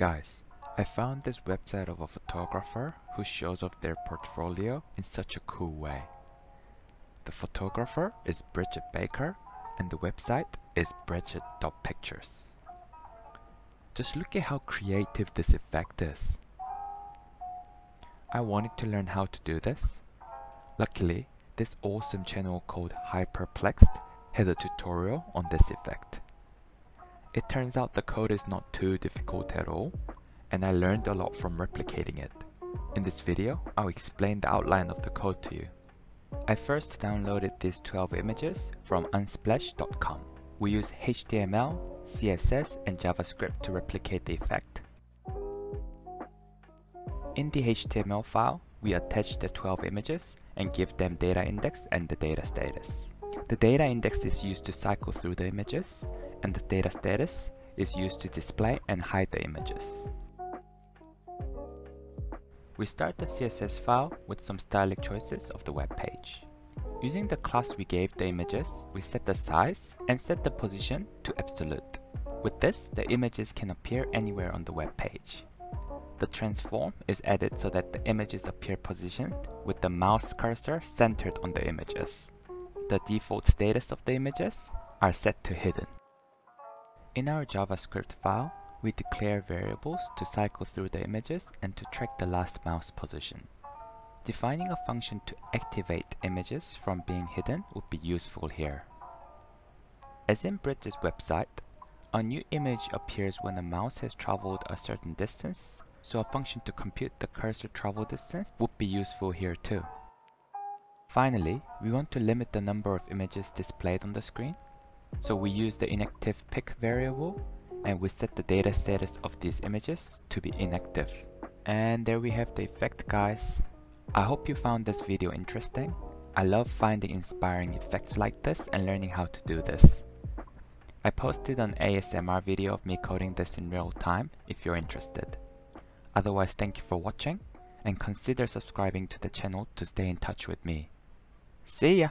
Guys, I found this website of a photographer who shows off their portfolio in such a cool way. The photographer is Bridget Baker and the website is Bridget.pictures. Just look at how creative this effect is. I wanted to learn how to do this. Luckily, this awesome channel called Hyperplexed has a tutorial on this effect. It turns out the code is not too difficult at all, and I learned a lot from replicating it. In this video, I'll explain the outline of the code to you. I first downloaded these 12 images from Unsplash.com. We use HTML, CSS, and JavaScript to replicate the effect. In the HTML file, we attach the 12 images and give them data index and the data status. The data index is used to cycle through the images, and the data status is used to display and hide the images. We start the CSS file with some stylistic choices of the web page. Using the class we gave the images, we set the size and set the position to absolute. With this, the images can appear anywhere on the web page. The transform is added so that the images appear positioned with the mouse cursor centered on the images. The default status of the images are set to hidden. In our JavaScript file, we declare variables to cycle through the images and to track the last mouse position. Defining a function to activate images from being hidden would be useful here. As in Bridget's website, a new image appears when a mouse has traveled a certain distance, so a function to compute the cursor travel distance would be useful here too. Finally, we want to limit the number of images displayed on the screen, so we use the inactivePic variable and we set the data status of these images to be inactive. And there we have the effect, guys. I hope you found this video interesting. I love finding inspiring effects like this and learning how to do this. I posted an ASMR video of me coding this in real time if you're interested. Otherwise, thank you for watching and consider subscribing to the channel to stay in touch with me. See ya!